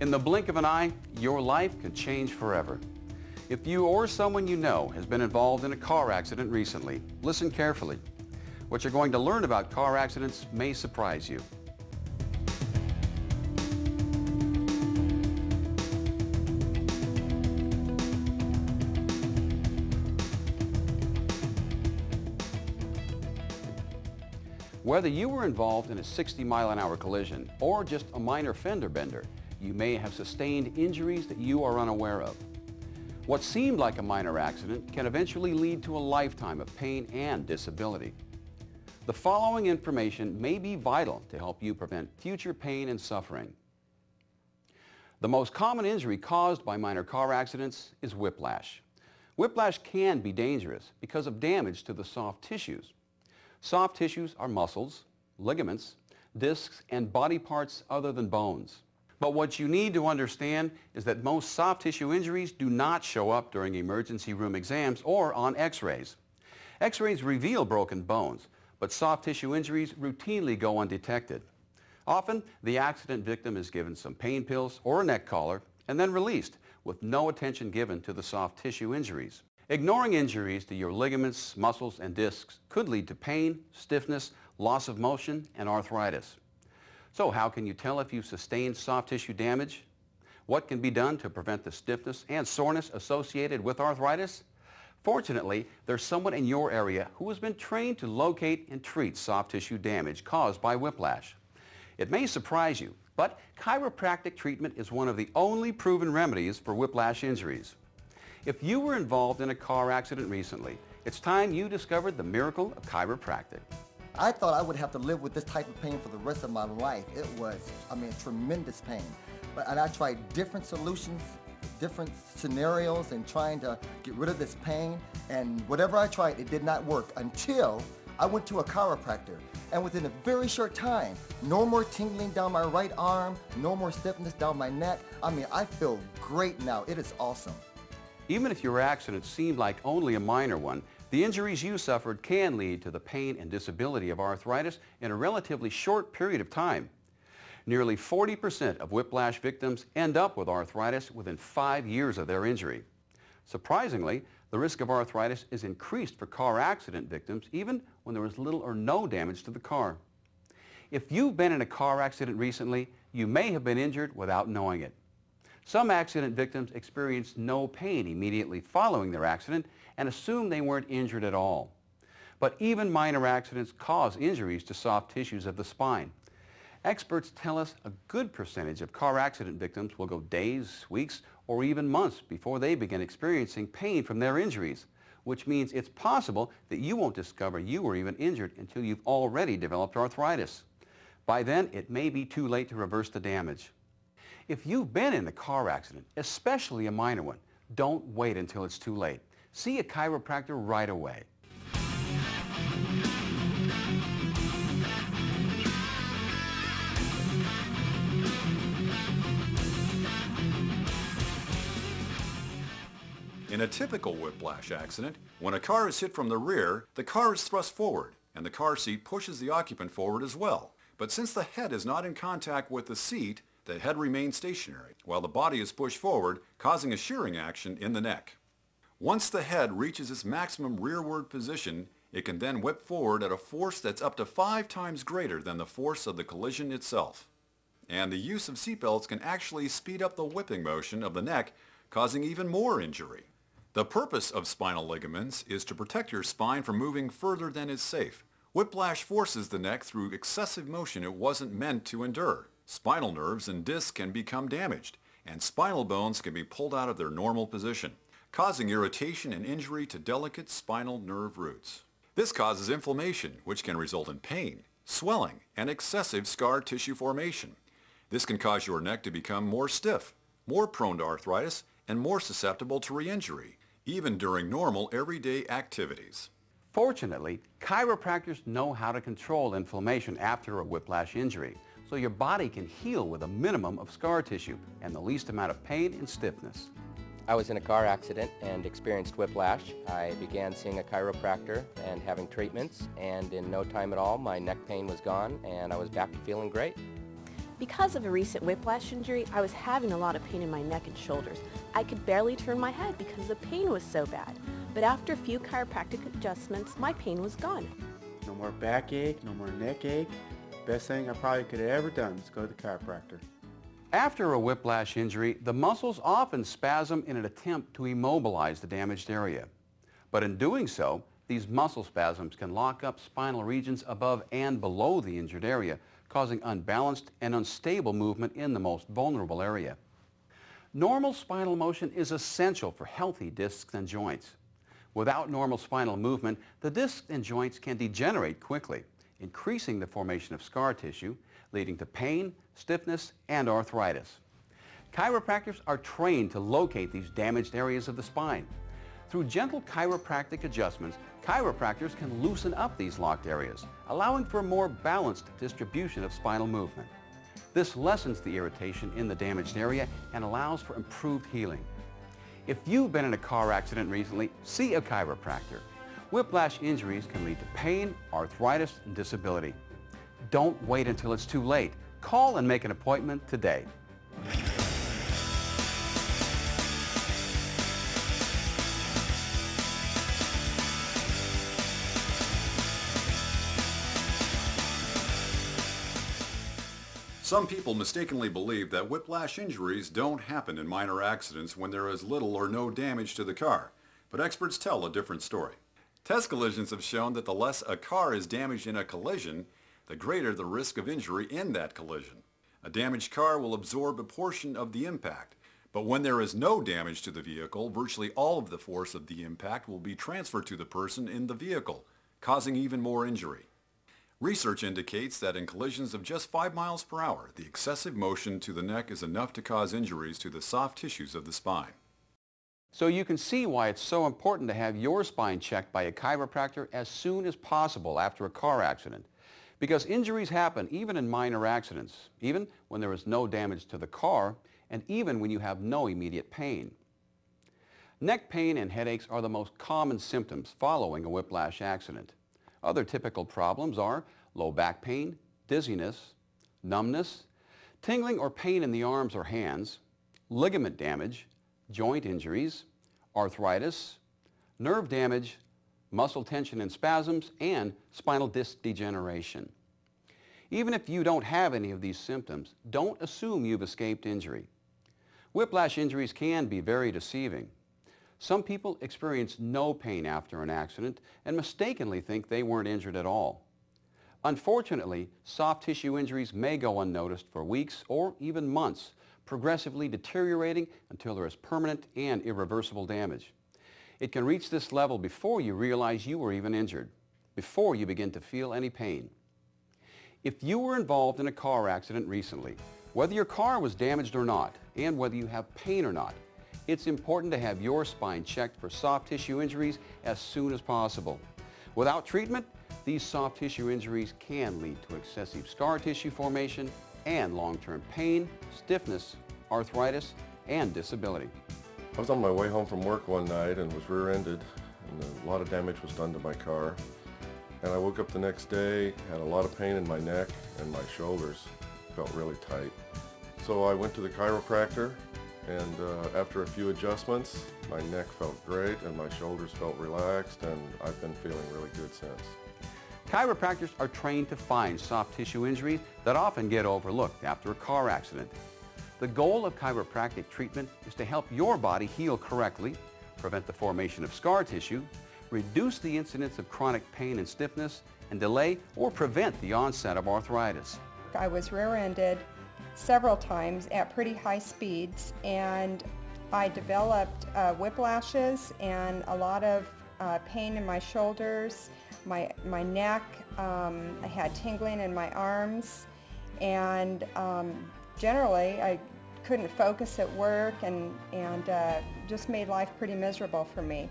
In the blink of an eye, your life could change forever. If you or someone you know has been involved in a car accident recently, listen carefully. What you're going to learn about car accidents may surprise you. Whether you were involved in a 60-mile-an-hour collision or just a minor fender bender, you may have sustained injuries that you are unaware of. What seemed like a minor accident can eventually lead to a lifetime of pain and disability. The following information may be vital to help you prevent future pain and suffering. The most common injury caused by minor car accidents is whiplash. Whiplash can be dangerous because of damage to the soft tissues. Soft tissues are muscles, ligaments, discs, and body parts other than bones. But what you need to understand is that most soft tissue injuries do not show up during emergency room exams or on x-rays. X-rays reveal broken bones, but soft tissue injuries routinely go undetected. Often, the accident victim is given some pain pills or a neck collar and then released with no attention given to the soft tissue injuries. Ignoring injuries to your ligaments, muscles, and discs could lead to pain, stiffness, loss of motion, and arthritis. So how can you tell if you've sustained soft tissue damage? What can be done to prevent the stiffness and soreness associated with arthritis? Fortunately, there's someone in your area who has been trained to locate and treat soft tissue damage caused by whiplash. It may surprise you, but chiropractic treatment is one of the only proven remedies for whiplash injuries. If you were involved in a car accident recently, it's time you discovered the miracle of chiropractic. I thought I would have to live with this type of pain for the rest of my life. It was, tremendous pain. And I tried different solutions, different scenarios, and trying to get rid of this pain. And whatever I tried, it did not work until I went to a chiropractor. And within a very short time, no more tingling down my right arm, no more stiffness down my neck. I feel great now. It is awesome. Even if your accident seemed like only a minor one, the injuries you suffered can lead to the pain and disability of arthritis in a relatively short period of time. Nearly 40% of whiplash victims end up with arthritis within 5 years of their injury. Surprisingly, the risk of arthritis is increased for car accident victims even when there is little or no damage to the car. If you've been in a car accident recently, you may have been injured without knowing it. Some accident victims experience no pain immediately following their accident and assume they weren't injured at all. But even minor accidents cause injuries to soft tissues of the spine. Experts tell us a good percentage of car accident victims will go days, weeks, or even months before they begin experiencing pain from their injuries, which means it's possible that you won't discover you were even injured until you've already developed arthritis. By then, it may be too late to reverse the damage. If you've been in a car accident, especially a minor one, don't wait until it's too late. See a chiropractor right away. In a typical whiplash accident, when a car is hit from the rear, the car is thrust forward, and the car seat pushes the occupant forward as well. But since the head is not in contact with the seat, the head remains stationary while the body is pushed forward, causing a shearing action in the neck. Once the head reaches its maximum rearward position, it can then whip forward at a force that's up to 5 times greater than the force of the collision itself. And the use of seatbelts can actually speed up the whipping motion of the neck, causing even more injury. The purpose of spinal ligaments is to protect your spine from moving further than is safe. Whiplash forces the neck through excessive motion it wasn't meant to endure. Spinal nerves and discs can become damaged, and spinal bones can be pulled out of their normal position, causing irritation and injury to delicate spinal nerve roots. This causes inflammation, which can result in pain, swelling, and excessive scar tissue formation. This can cause your neck to become more stiff, more prone to arthritis, and more susceptible to re-injury, even during normal everyday activities. Fortunately, chiropractors know how to control inflammation after a whiplash injury, so your body can heal with a minimum of scar tissue and the least amount of pain and stiffness. I was in a car accident and experienced whiplash. I began seeing a chiropractor and having treatments, and in no time at all, my neck pain was gone and I was back to feeling great. Because of a recent whiplash injury, I was having a lot of pain in my neck and shoulders. I could barely turn my head because the pain was so bad. But after a few chiropractic adjustments, my pain was gone. No more backache, no more neck ache. Best thing I probably could have ever done is go to the chiropractor. After a whiplash injury, the muscles often spasm in an attempt to immobilize the damaged area. But in doing so, these muscle spasms can lock up spinal regions above and below the injured area, causing unbalanced and unstable movement in the most vulnerable area. Normal spinal motion is essential for healthy discs and joints. Without normal spinal movement, the discs and joints can degenerate quickly, increasing the formation of scar tissue, leading to pain, stiffness, and arthritis. Chiropractors are trained to locate these damaged areas of the spine. Through gentle chiropractic adjustments, chiropractors can loosen up these locked areas, allowing for a more balanced distribution of spinal movement. This lessens the irritation in the damaged area and allows for improved healing. If you've been in a car accident recently, see a chiropractor. Whiplash injuries can lead to pain, arthritis, and disability. Don't wait until it's too late. Call and make an appointment today. Some people mistakenly believe that whiplash injuries don't happen in minor accidents when there is little or no damage to the car, but experts tell a different story. Test collisions have shown that the less a car is damaged in a collision, the greater the risk of injury in that collision. A damaged car will absorb a portion of the impact, but when there is no damage to the vehicle, virtually all of the force of the impact will be transferred to the person in the vehicle, causing even more injury. Research indicates that in collisions of just 5 miles per hour, the excessive motion to the neck is enough to cause injuries to the soft tissues of the spine. So you can see why it's so important to have your spine checked by a chiropractor as soon as possible after a car accident. Because injuries happen even in minor accidents, even when there is no damage to the car, and even when you have no immediate pain. Neck pain and headaches are the most common symptoms following a whiplash accident. Other typical problems are low back pain, dizziness, numbness, tingling or pain in the arms or hands, ligament damage, joint injuries, arthritis, nerve damage, muscle tension and spasms, and spinal disc degeneration. Even if you don't have any of these symptoms, don't assume you've escaped injury. Whiplash injuries can be very deceiving. Some people experience no pain after an accident and mistakenly think they weren't injured at all. Unfortunately, soft tissue injuries may go unnoticed for weeks or even months, progressively deteriorating until there is permanent and irreversible damage. It can reach this level before you realize you were even injured, before you begin to feel any pain. If you were involved in a car accident recently, whether your car was damaged or not, and whether you have pain or not, it's important to have your spine checked for soft tissue injuries as soon as possible. Without treatment, these soft tissue injuries can lead to excessive scar tissue formation and long-term pain, stiffness, arthritis, and disability. I was on my way home from work one night and was rear-ended, and a lot of damage was done to my car. And I woke up the next day, had a lot of pain in my neck and my shoulders, felt really tight. So I went to the chiropractor. And after a few adjustments, my neck felt great and my shoulders felt relaxed, and I've been feeling really good since. Chiropractors are trained to find soft tissue injuries that often get overlooked after a car accident. The goal of chiropractic treatment is to help your body heal correctly, prevent the formation of scar tissue, reduce the incidence of chronic pain and stiffness, and delay or prevent the onset of arthritis. I was rear-ended several times at pretty high speeds, and I developed whiplashes and a lot of pain in my shoulders, my neck. I had tingling in my arms, and generally I couldn't focus at work, and just made life pretty miserable for me.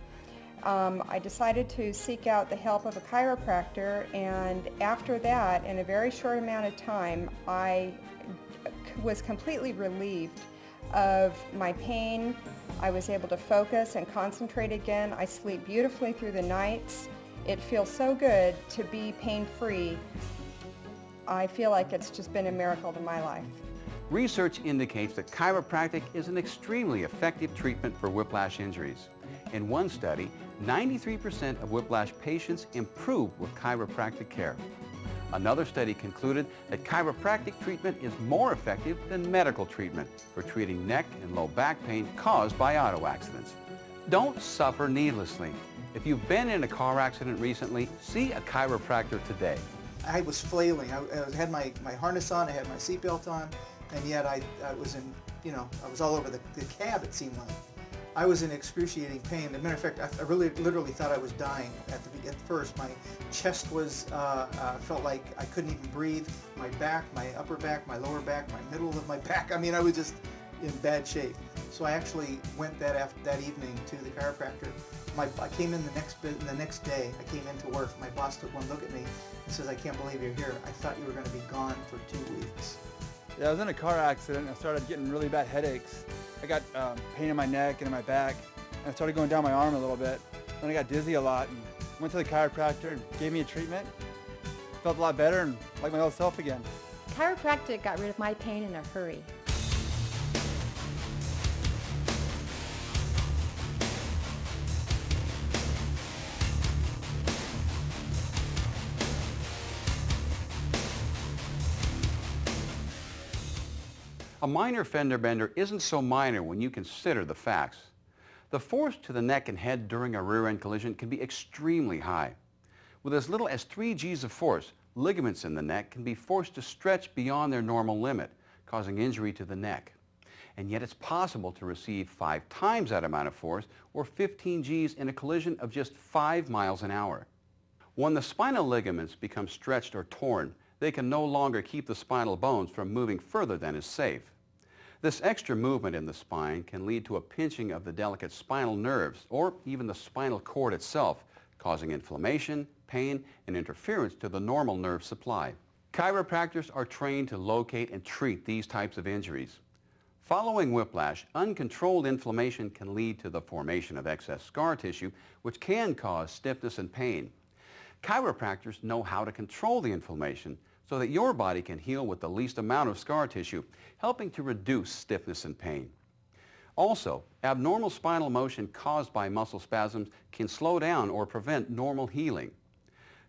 I decided to seek out the help of a chiropractor, and after that, in a very short amount of time, I was completely relieved of my pain. I was able to focus and concentrate again. I sleep beautifully through the nights. It feels so good to be pain-free. I feel like it's just been a miracle to my life. Research indicates that chiropractic is an extremely effective treatment for whiplash injuries. In one study, 93% of whiplash patients improved with chiropractic care. Another study concluded that chiropractic treatment is more effective than medical treatment for treating neck and low back pain caused by auto accidents. Don't suffer needlessly. If you've been in a car accident recently, see a chiropractor today. I was flailing. I had my harness on, I had my seatbelt on, and yet I was in, you know, I was all over the cab, it seemed like. I was in excruciating pain. As a matter of fact, I really literally thought I was dying at first. My chest was, felt like I couldn't even breathe. My back, my upper back, my lower back, my middle of my back. I mean, I was just in bad shape. So I actually went that evening to the chiropractor. I came in the next day. I came into work. My boss took one look at me and says, "I can't believe you're here. I thought you were going to be gone for 2 weeks." Yeah, I was in a car accident. I started getting really bad headaches. I got pain in my neck and in my back, and I started going down my arm a little bit. Then I got dizzy a lot, and went to the chiropractor and gave me a treatment. Felt a lot better and like my old self again. Chiropractic got rid of my pain in a hurry. A minor fender bender isn't so minor when you consider the facts. The force to the neck and head during a rear-end collision can be extremely high. With as little as 3 Gs of force, ligaments in the neck can be forced to stretch beyond their normal limit, causing injury to the neck. And yet it's possible to receive 5 times that amount of force, or 15 Gs in a collision of just 5 miles an hour. When the spinal ligaments become stretched or torn, they can no longer keep the spinal bones from moving further than is safe. This extra movement in the spine can lead to a pinching of the delicate spinal nerves or even the spinal cord itself, causing inflammation, pain, and interference to the normal nerve supply. Chiropractors are trained to locate and treat these types of injuries. Following whiplash, uncontrolled inflammation can lead to the formation of excess scar tissue, which can cause stiffness and pain. Chiropractors know how to control the inflammation so that your body can heal with the least amount of scar tissue, helping to reduce stiffness and pain. Also, abnormal spinal motion caused by muscle spasms can slow down or prevent normal healing.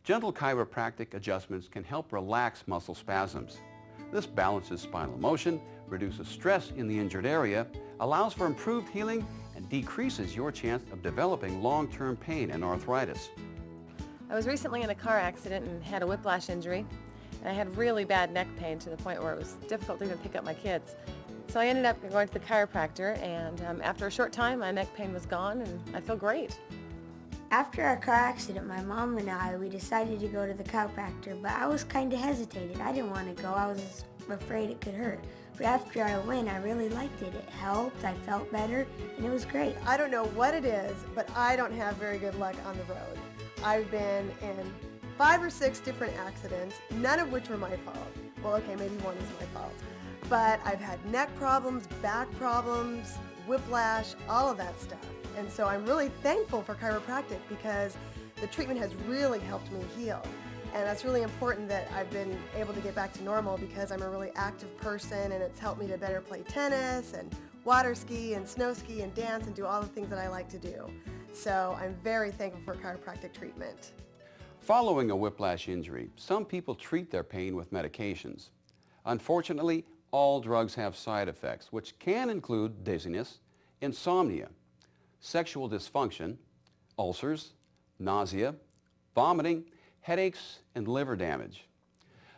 Gentle chiropractic adjustments can help relax muscle spasms. This balances spinal motion, reduces stress in the injured area, allows for improved healing, and decreases your chance of developing long-term pain and arthritis. I was recently in a car accident and had a whiplash injury, and I had really bad neck pain to the point where it was difficult to even pick up my kids. So I ended up going to the chiropractor, and after a short time my neck pain was gone and I feel great. After our car accident, my mom and I, we decided to go to the chiropractor, but I was kind of hesitated. I didn't want to go. I was afraid it could hurt. But after I went, I really liked it. It helped, I felt better, and it was great. I don't know what it is, but I don't have very good luck on the road. I've been in 5 or 6 different accidents, none of which were my fault. Well, okay, maybe one is my fault. But I've had neck problems, back problems, whiplash, all of that stuff. And so I'm really thankful for chiropractic because the treatment has really helped me heal. And that's really important that I've been able to get back to normal because I'm a really active person, and it's helped me to better play tennis and water ski and snow ski and dance and do all the things that I like to do. So I'm very thankful for chiropractic treatment. Following a whiplash injury, some people treat their pain with medications. Unfortunately, all drugs have side effects, which can include dizziness, insomnia, sexual dysfunction, ulcers, nausea, vomiting, headaches, and liver damage.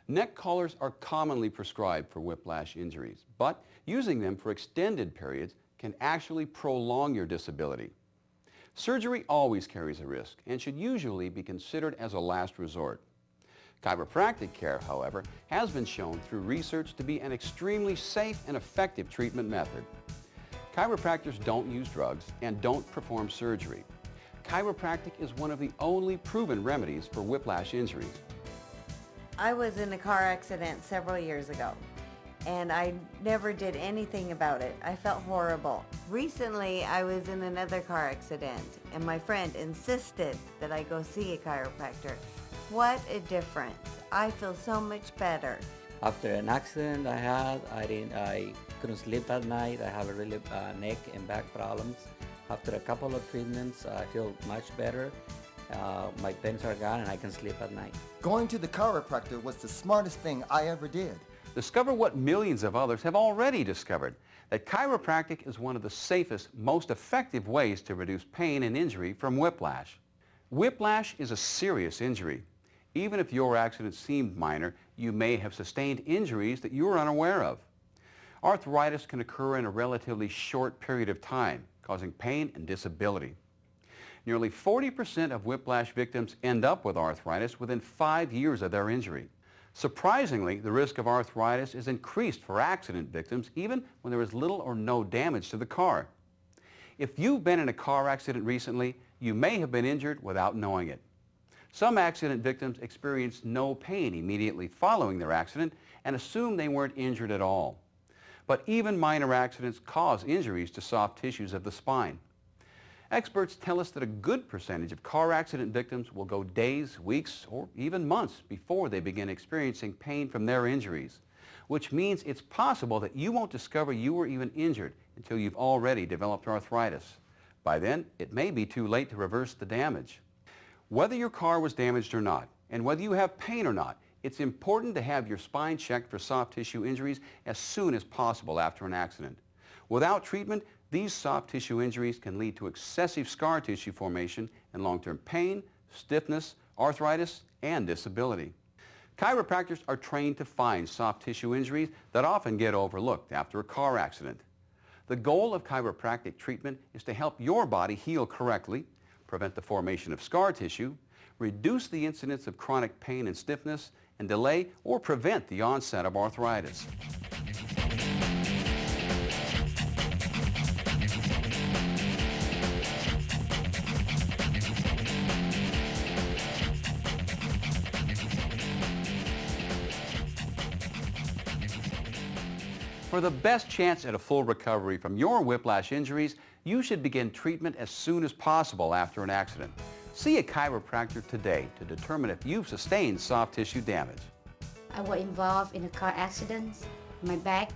Neck collars are commonly prescribed for whiplash injuries, but using them for extended periods can actually prolong your disability. Surgery always carries a risk and should usually be considered as a last resort. Chiropractic care, however, has been shown through research to be an extremely safe and effective treatment method. Chiropractors don't use drugs and don't perform surgery. Chiropractic is one of the only proven remedies for whiplash injuries. I was in a car accident several years ago, and I never did anything about it. I felt horrible. Recently, I was in another car accident, and my friend insisted that I go see a chiropractor. What a difference. I feel so much better. After an accident I had, I couldn't sleep at night. I have a really neck and back problems. After a couple of treatments, I feel much better. My pains are gone and I can sleep at night. Going to the chiropractor was the smartest thing I ever did. Discover what millions of others have already discovered, that chiropractic is one of the safest, most effective ways to reduce pain and injury from whiplash. Whiplash is a serious injury. Even if your accident seemed minor, you may have sustained injuries that you were unaware of. Arthritis can occur in a relatively short period of time, causing pain and disability. Nearly 40% of whiplash victims end up with arthritis within 5 years of their injury. Surprisingly, the risk of arthritis is increased for accident victims even when there is little or no damage to the car. If you've been in a car accident recently, you may have been injured without knowing it. Some accident victims experience no pain immediately following their accident and assume they weren't injured at all. But even minor accidents cause injuries to soft tissues of the spine. Experts tell us that a good percentage of car accident victims will go days, weeks, or even months before they begin experiencing pain from their injuries, which means it's possible that you won't discover you were even injured until you've already developed arthritis. By then, it may be too late to reverse the damage. Whether your car was damaged or not, and whether you have pain or not, it's important to have your spine checked for soft tissue injuries as soon as possible after an accident. Without treatment, these soft tissue injuries can lead to excessive scar tissue formation and long-term pain, stiffness, arthritis, and disability. Chiropractors are trained to find soft tissue injuries that often get overlooked after a car accident. The goal of chiropractic treatment is to help your body heal correctly, prevent the formation of scar tissue, reduce the incidence of chronic pain and stiffness, and delay or prevent the onset of arthritis. For the best chance at a full recovery from your whiplash injuries, you should begin treatment as soon as possible after an accident. See a chiropractor today to determine if you've sustained soft tissue damage. I was involved in a car accident. My back,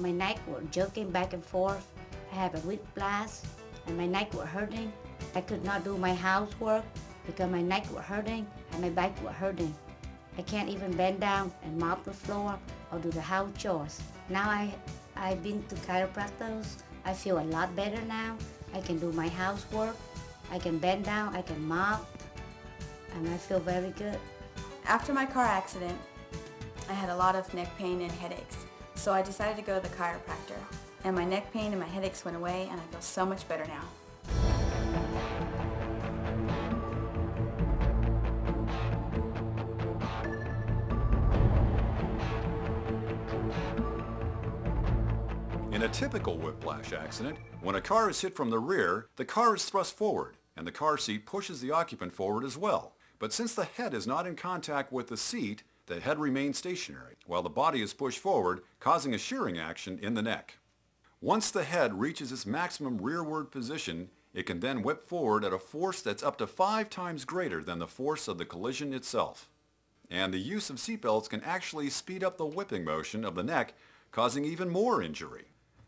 my neck were jerking back and forth. I had a whiplash and my neck was hurting. I could not do my housework because my neck was hurting and my back was hurting. I can't even bend down and mop the floor or do the house chores. Now I've been to chiropractors. I feel a lot better now. I can do my housework. I can bend down, I can mop, and I feel very good. After my car accident, I had a lot of neck pain and headaches. So I decided to go to the chiropractor. And my neck pain and my headaches went away, and I feel so much better now. In a typical whiplash accident, when a car is hit from the rear, the car is thrust forward, and the car seat pushes the occupant forward as well. But since the head is not in contact with the seat, the head remains stationary, while the body is pushed forward, causing a shearing action in the neck. Once the head reaches its maximum rearward position, it can then whip forward at a force that's up to 5 times greater than the force of the collision itself. And the use of seatbelts can actually speed up the whipping motion of the neck, causing even more injury.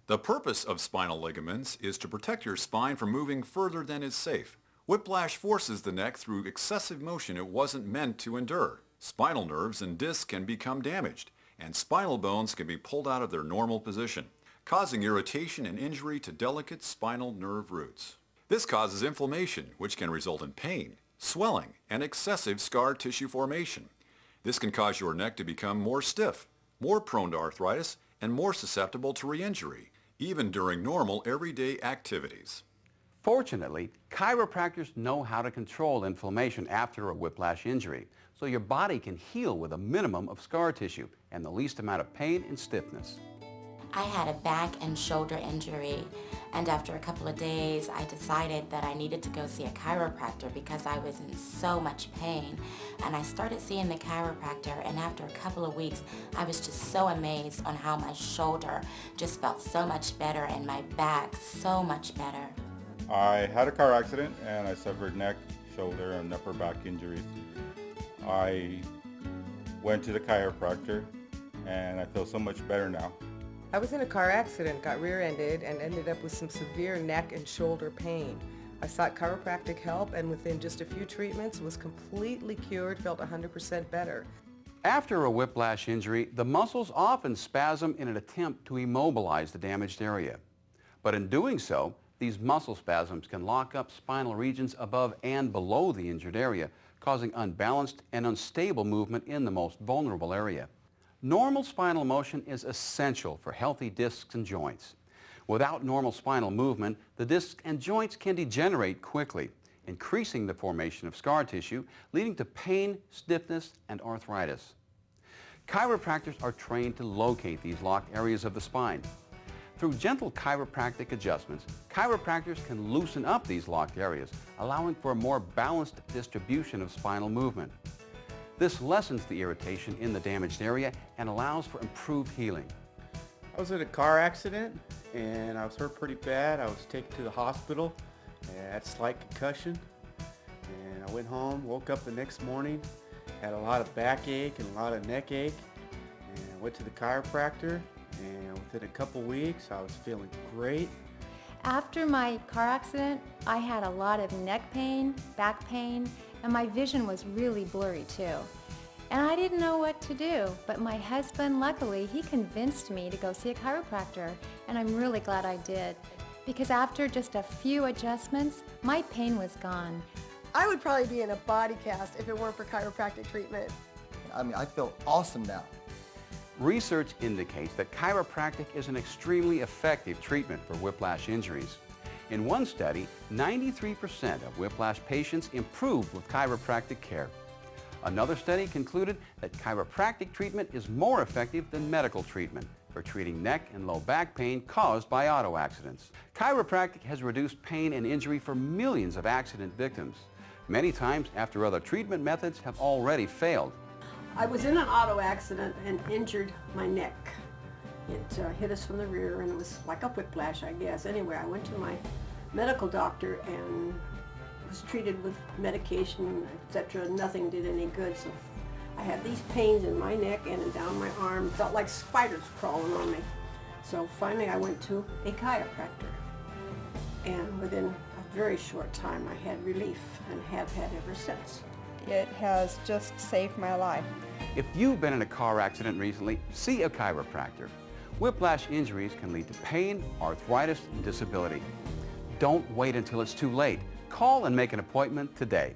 The purpose of spinal ligaments is to protect your spine from moving further than is safe. Whiplash forces the neck through excessive motion it wasn't meant to endure. Spinal nerves and discs can become damaged, and spinal bones can be pulled out of their normal position, causing irritation and injury to delicate spinal nerve roots. This causes inflammation, which can result in pain, swelling, and excessive scar tissue formation. This can cause your neck to become more stiff, more prone to arthritis, and more susceptible to re-injury, even during normal everyday activities. Fortunately, chiropractors know how to control inflammation after a whiplash injury, so your body can heal with a minimum of scar tissue and the least amount of pain and stiffness. I had a back and shoulder injury, and after a couple of days I decided that I needed to go see a chiropractor because I was in so much pain. And I started seeing the chiropractor, and after a couple of weeks I was just so amazed on how my shoulder just felt so much better and my back so much better. I had a car accident and I suffered neck, shoulder, and upper back injuries. I went to the chiropractor, and I feel so much better now. I was in a car accident, got rear-ended, and ended up with some severe neck and shoulder pain. I sought chiropractic help, and within just a few treatments was completely cured, felt 100% better. After a whiplash injury, the muscles often spasm in an attempt to immobilize the damaged area. But in doing so, these muscle spasms can lock up spinal regions above and below the injured area, causing unbalanced and unstable movement in the most vulnerable area. Normal spinal motion is essential for healthy discs and joints. Without normal spinal movement, the discs and joints can degenerate quickly, increasing the formation of scar tissue, leading to pain, stiffness, and arthritis. Chiropractors are trained to locate these locked areas of the spine. Through gentle chiropractic adjustments, chiropractors can loosen up these locked areas, allowing for a more balanced distribution of spinal movement. This lessens the irritation in the damaged area and allows for improved healing. I was in a car accident and I was hurt pretty bad. I was taken to the hospital. Had slight concussion, and I went home, woke up the next morning, had a lot of backache and a lot of neck ache, and went to the chiropractor, and within a couple weeks I was feeling great. After my car accident, I had a lot of neck pain, back pain, and my vision was really blurry too. And I didn't know what to do, but my husband, luckily, he convinced me to go see a chiropractor, and I'm really glad I did. Because after just a few adjustments, my pain was gone. I would probably be in a body cast if it weren't for chiropractic treatment. I mean, I feel awesome now. Research indicates that chiropractic is an extremely effective treatment for whiplash injuries. In one study, 93% of whiplash patients improved with chiropractic care. Another study concluded that chiropractic treatment is more effective than medical treatment for treating neck and low back pain caused by auto accidents. Chiropractic has reduced pain and injury for millions of accident victims, many times after other treatment methods have already failed. I was in an auto accident and injured my neck. It hit us from the rear, and it was like a whiplash, I guess. Anyway, I went to my medical doctor and was treated with medication, etc. Nothing did any good, so I had these pains in my neck and down my arm. Felt like spiders crawling on me. So finally I went to a chiropractor. And within a very short time I had relief and have had ever since. It has just saved my life. If you've been in a car accident recently, see a chiropractor. Whiplash injuries can lead to pain, arthritis, and disability. Don't wait until it's too late. Call and make an appointment today.